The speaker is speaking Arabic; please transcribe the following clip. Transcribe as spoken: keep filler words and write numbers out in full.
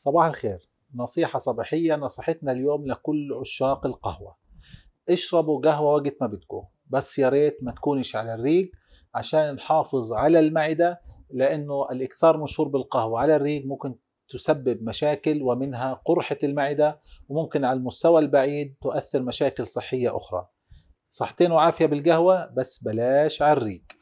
صباح الخير، نصيحة صباحية نصحتنا اليوم لكل عشاق القهوة. اشربوا قهوة وقت ما بدكم، بس يا ريت ما تكونش على الريق عشان نحافظ على المعدة، لأنه الإكثار من شرب القهوة على الريق ممكن تسبب مشاكل ومنها قرحة المعدة، وممكن على المستوى البعيد تؤثر مشاكل صحية أخرى. صحتين وعافية بالقهوة، بس بلاش على الريق.